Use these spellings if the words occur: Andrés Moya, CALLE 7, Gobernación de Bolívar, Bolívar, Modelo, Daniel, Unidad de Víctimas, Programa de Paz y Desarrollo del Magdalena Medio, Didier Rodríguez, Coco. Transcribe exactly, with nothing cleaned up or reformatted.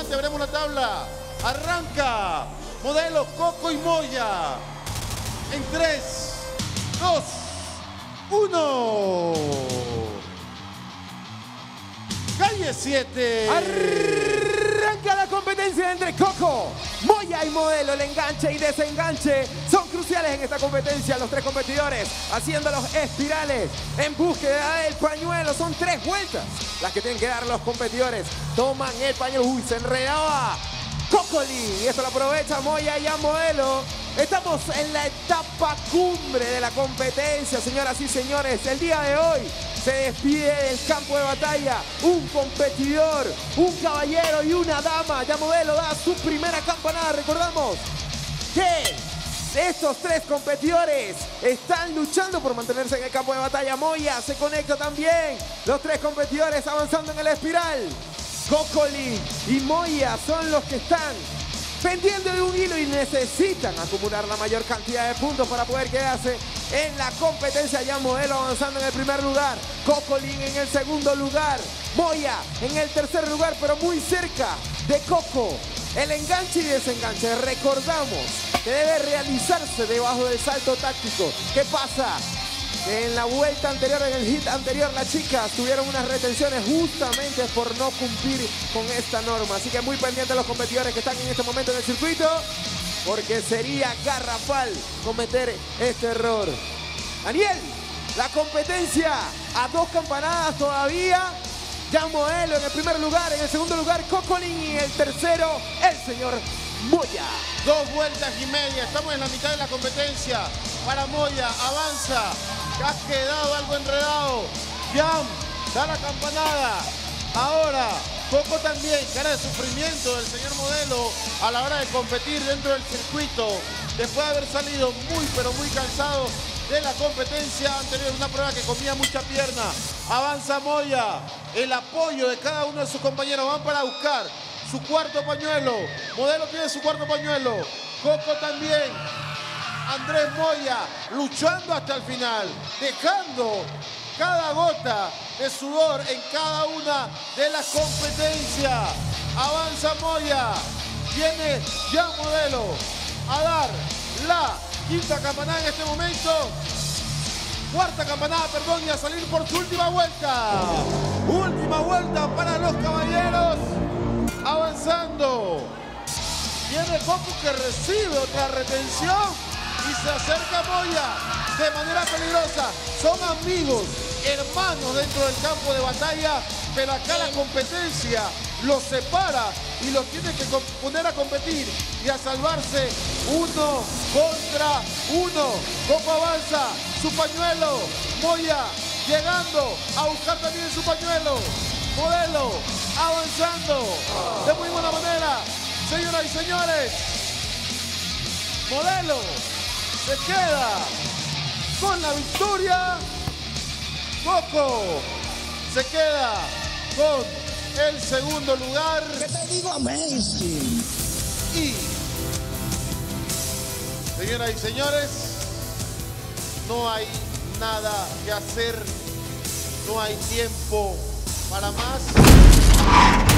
adelante, veremos la tabla. Arranca Modelo, Coco y Moya. En tres, dos, uno. Calle siete. Arranca la competencia entre Coco, Moya y Modelo. El enganche y desenganche son cruciales en esta competencia. Los tres competidores haciéndolos espirales en búsqueda del pañuelo. Son tres vueltas las que tienen que dar los competidores. Toman el pañuelo. Uy, se enredaba Cocoli. Y esto lo aprovecha Moya y a Modelo. Estamos en la etapa cumbre de la competencia, señoras y señores. El día de hoy se despide del campo de batalla un competidor, un caballero y una dama. Ya Modelo da su primera campanada. Recordamos que estos tres competidores están luchando por mantenerse en el campo de batalla. Moya se conecta también. Los tres competidores avanzando en el espiral. Cocoli y Moya son los que están pendiendo de un hilo y necesitan acumular la mayor cantidad de puntos para poder quedarse en la competencia. Ya Modelo avanzando en el primer lugar, Cocoli en el segundo lugar, Moya en el tercer lugar, pero muy cerca de Coco. El enganche y desenganche, recordamos que debe realizarse debajo del salto táctico. ¿Qué pasa? En la vuelta anterior, en el hit anterior, las chicas tuvieron unas retenciones justamente por no cumplir con esta norma. Así que muy pendientes los competidores que están en este momento en el circuito, porque sería garrafal cometer este error. Daniel, la competencia a dos campanadas todavía. Ya Modelo en el primer lugar, en el segundo lugar Cocolín y en el tercero el señor Moya. Dos vueltas y media, estamos en la mitad de la competencia. Para Moya, avanza. Has quedado algo enredado. Jam, da la campanada. Ahora, Coco también, cara de sufrimiento del señor Modelo a la hora de competir dentro del circuito. Después de haber salido muy, pero muy cansado de la competencia anterior, una prueba que comía mucha pierna. Avanza Moya. El apoyo de cada uno de sus compañeros. Van para buscar su cuarto pañuelo. Modelo tiene su cuarto pañuelo. Coco también. Andrés Moya luchando hasta el final, dejando cada gota de sudor en cada una de las competencias. Avanza Moya, viene ya Modelo a dar la quinta campanada en este momento. Cuarta campanada, perdón, y a salir por su última vuelta. Última vuelta para los caballeros, avanzando. Viene Coco que recibe otra retención. Y se acerca Moya de manera peligrosa. Son amigos, hermanos dentro del campo de batalla, pero acá la competencia los separa y los tiene que poner a competir y a salvarse uno contra uno. Coco avanza, su pañuelo, Moya llegando a buscar también su pañuelo. Modelo avanzando de muy buena manera, señoras y señores. Modelo se queda con la victoria. Coco se queda con el segundo lugar. ¿Qué te digo? Amazing. Y, señoras y señores, no hay nada que hacer. No hay tiempo para más.